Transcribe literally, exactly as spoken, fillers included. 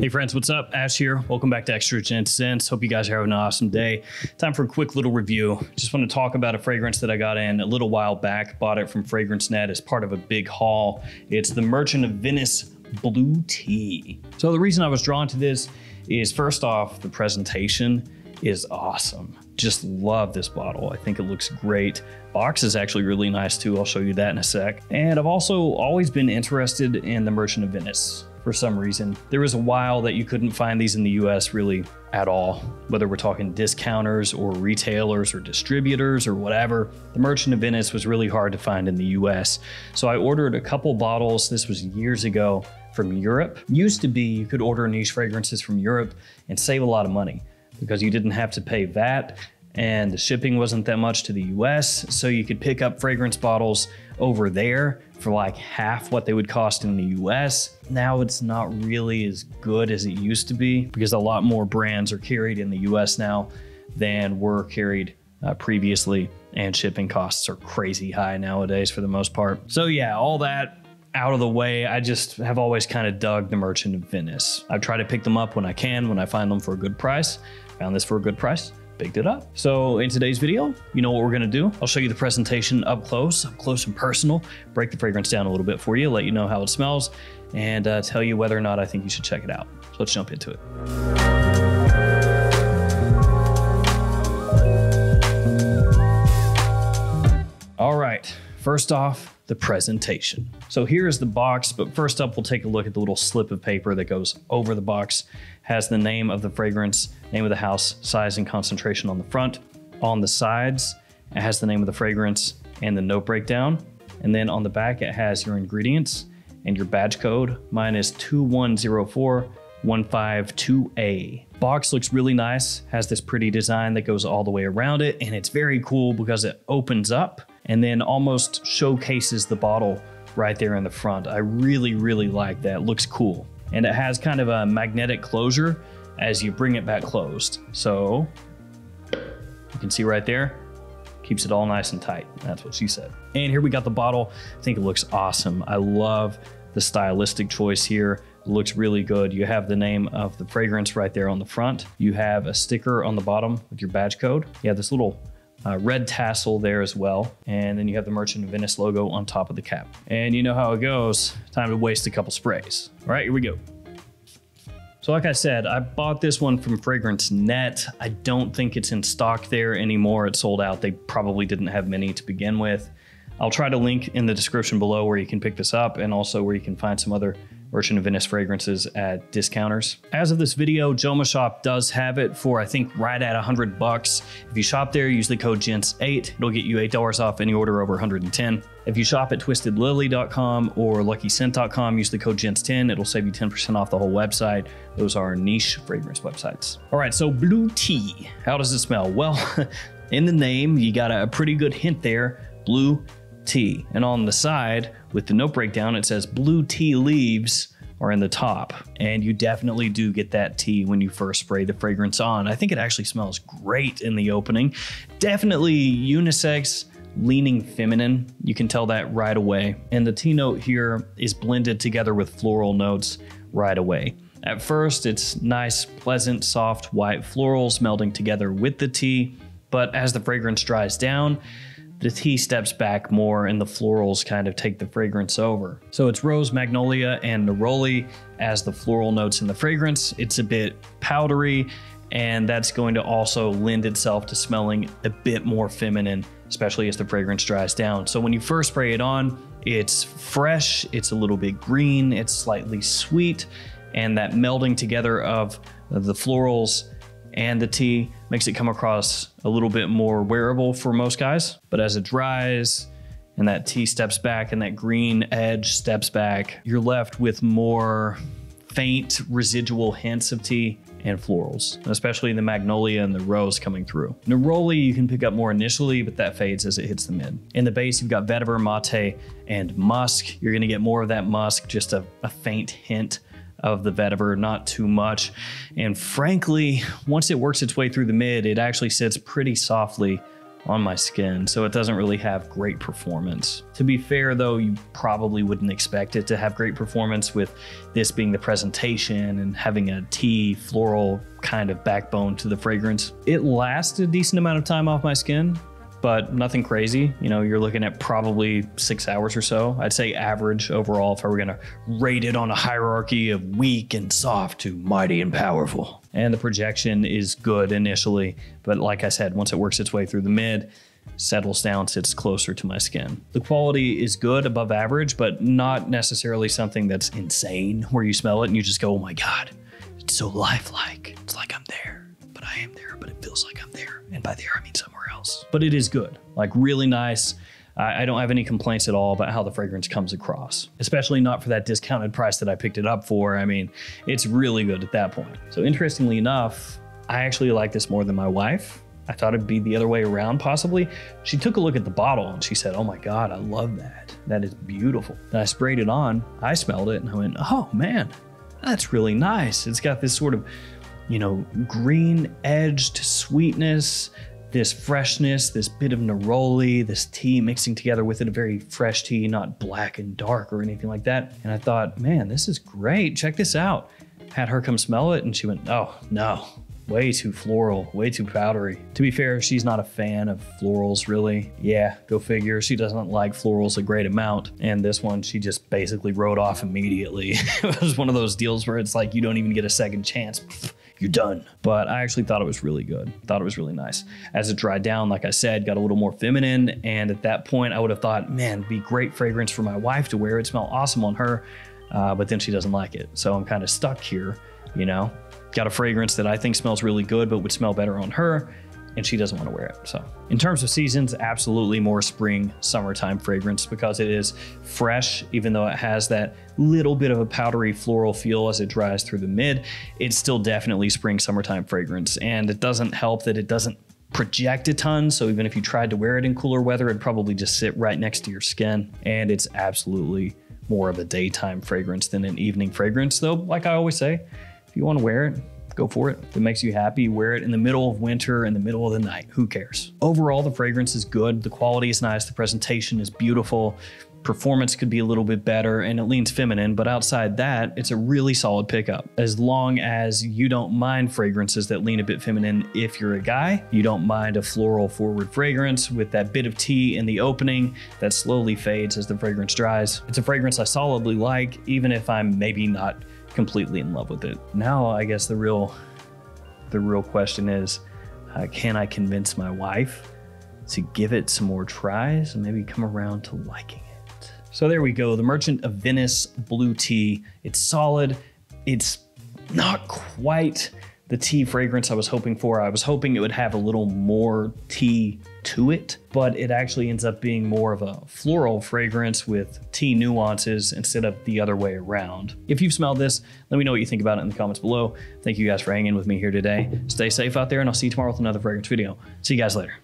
Hey friends, what's up? Ash here. Welcome back to Extra Gents Scents. Hope you guys are having an awesome day. Time for a quick little review. Just want to talk about a fragrance that I got in a little while back. Bought it from FragranceNet as part of a big haul. It's the Merchant of Venice Blue Tea. So the reason I was drawn to this is, first off, the presentation is awesome. Just love this bottle. I think it looks great. Box is actually really nice too. I'll show you that in a sec. And I've also always been interested in the Merchant of Venice. For some reason, there was a while that you couldn't find these in the U S really at all, whether we're talking discounters or retailers or distributors or whatever. The Merchant of Venice was really hard to find in the U S. So I ordered a couple bottles. This was years ago from Europe. Used to be you could order niche fragrances from Europe and save a lot of money because you didn't have to pay V A T and the shipping wasn't that much to the U S. So you could pick up fragrance bottles over there for like half what they would cost in the U S. Now it's not really as good as it used to be because a lot more brands are carried in the U S now than were carried uh, previously, and shipping costs are crazy high nowadays for the most part. So yeah, all that out of the way, I just have always kind of dug the Merchant of Venice. I try to pick them up when I can, when I find them for a good price. Found this for a good price. Picked it up. So in today's video, you know what we're gonna do. I'll show you the presentation up close, up close and personal, break the fragrance down a little bit for you, let you know how it smells, and uh, tell you whether or not I think you should check it out. So let's jump into it. All right, first off, the presentation. So here is the box, but first up, we'll take a look at the little slip of paper that goes over the box. Has the name of the fragrance, name of the house, size and concentration on the front. On the sides, it has the name of the fragrance and the note breakdown. And then on the back, it has your ingredients and your badge code. Mine is two one zero four one five two A. Box looks really nice, has this pretty design that goes all the way around it, and it's very cool because it opens up and then almost showcases the bottle right there in the front. I really, really like that. Looks cool. And it has kind of a magnetic closure as you bring it back closed. So you can see right there, keeps it all nice and tight. That's what she said. And here we got the bottle. I think it looks awesome. I love the stylistic choice here. It looks really good. You have the name of the fragrance right there on the front. You have a sticker on the bottom with your badge code. You have this little Uh, red tassel there as well. And then you have the Merchant of Venice logo on top of the cap. And you know how it goes. Time to waste a couple sprays. All right, here we go. So like I said, I bought this one from FragranceNet. I don't think it's in stock there anymore. It sold out. They probably didn't have many to begin with. I'll try to link in the description below where you can pick this up and also where you can find some other Merchant of Venice fragrances at discounters. As of this video, Joma Shop does have it for, I think, right at a hundred bucks. If you shop there, use the code gents eight. It'll get you eight dollars off any order over one hundred ten. If you shop at twisted lily dot com or lucky scent dot com, use the code gents ten. It'll save you ten percent off the whole website. Those are niche fragrance websites. All right, so Blue Tea. How does it smell? Well, in the name, you got a pretty good hint there, Blue Tea. And on the side with the note breakdown, it says blue tea leaves are in the top. And you definitely do get that tea when you first spray the fragrance on. I think it actually smells great in the opening. Definitely unisex, leaning feminine. You can tell that right away. And the tea note here is blended together with floral notes right away. At first, it's nice, pleasant, soft, white florals melding together with the tea. But as the fragrance dries down, the tea steps back more and the florals kind of take the fragrance over. So it's rose, magnolia, and neroli as the floral notes in the fragrance. It's a bit powdery, and that's going to also lend itself to smelling a bit more feminine, especially as the fragrance dries down. So when you first spray it on, it's fresh, it's a little bit green, it's slightly sweet, and that melding together of the florals and the tea makes it come across a little bit more wearable for most guys. But as it dries and that tea steps back and that green edge steps back, you're left with more faint residual hints of tea and florals, especially the magnolia and the rose coming through. Neroli you can pick up more initially, but that fades as it hits the mid. In the base, you've got vetiver, mate, and musk. You're gonna get more of that musk, just a, a faint hint of the vetiver, not too much. And frankly, once it works its way through the mid, it actually sits pretty softly on my skin, so it doesn't really have great performance. To be fair though, you probably wouldn't expect it to have great performance with this being the presentation and having a tea floral kind of backbone to the fragrance. It lasted a decent amount of time off my skin, but nothing crazy. You know, you're looking at probably six hours or so. I'd say average overall if I were gonna rate it on a hierarchy of weak and soft to mighty and powerful. And the projection is good initially, but like I said, once it works its way through the mid, settles down, sits closer to my skin. The quality is good, above average, but not necessarily something that's insane where you smell it and you just go, oh my God, it's so lifelike. It's like I'm there, but I am there, but it feels like I'm there. And by there, I mean somewhere else. But it is good, like really nice. I don't have any complaints at all about how the fragrance comes across, especially not for that discounted price that I picked it up for. I mean, it's really good at that point. So interestingly enough, I actually like this more than my wife. I thought it'd be the other way around possibly. She took a look at the bottle and she said, oh my God, I love that. That is beautiful. And I sprayed it on, I smelled it and I went, oh man, that's really nice. It's got this sort of, you know, green edged sweetness, this freshness, this bit of neroli, this tea mixing together with it, a very fresh tea, not black and dark or anything like that. And I thought, man, this is great. Check this out. Had her come smell it and she went, oh no, way too floral, way too powdery. To be fair, she's not a fan of florals really. Yeah, go figure. She doesn't like florals a great amount. And this one, she just basically wrote off immediately. It was one of those deals where it's like, you don't even get a second chance. You're done. But I actually thought it was really good. Thought it was really nice. As it dried down, like I said, got a little more feminine. And at that point I would have thought, man, it'd be great fragrance for my wife to wear. It'd smell awesome on her, uh, but then she doesn't like it. So I'm kind of stuck here, you know? Got a fragrance that I think smells really good, but would smell better on her, and she doesn't want to wear it. So in terms of seasons, absolutely more spring, summertime fragrance because it is fresh, even though it has that little bit of a powdery floral feel as it dries through the mid, it's still definitely spring, summertime fragrance. And it doesn't help that it doesn't project a ton. So even if you tried to wear it in cooler weather, it'd probably just sit right next to your skin. And it's absolutely more of a daytime fragrance than an evening fragrance though. Like I always say, if you want to wear it, go for it. If it makes you happy, wear it in the middle of winter, in the middle of the night, who cares? Overall, the fragrance is good. The quality is nice. The presentation is beautiful. Performance could be a little bit better and it leans feminine, but outside that, it's a really solid pickup. As long as you don't mind fragrances that lean a bit feminine, if you're a guy, you don't mind a floral forward fragrance with that bit of tea in the opening that slowly fades as the fragrance dries. It's a fragrance I solidly like, even if I'm maybe not completely in love with it. Now, I guess the real, the real question is, uh, can I convince my wife to give it some more tries and maybe come around to liking it? So there we go, the Merchant of Venice Blue Tea. It's solid, it's not quite the tea fragrance I was hoping for. I was hoping it would have a little more tea to it, but it actually ends up being more of a floral fragrance with tea nuances instead of the other way around. If you've smelled this, let me know what you think about it in the comments below. Thank you guys for hanging with me here today. Stay safe out there and I'll see you tomorrow with another fragrance video. See you guys later.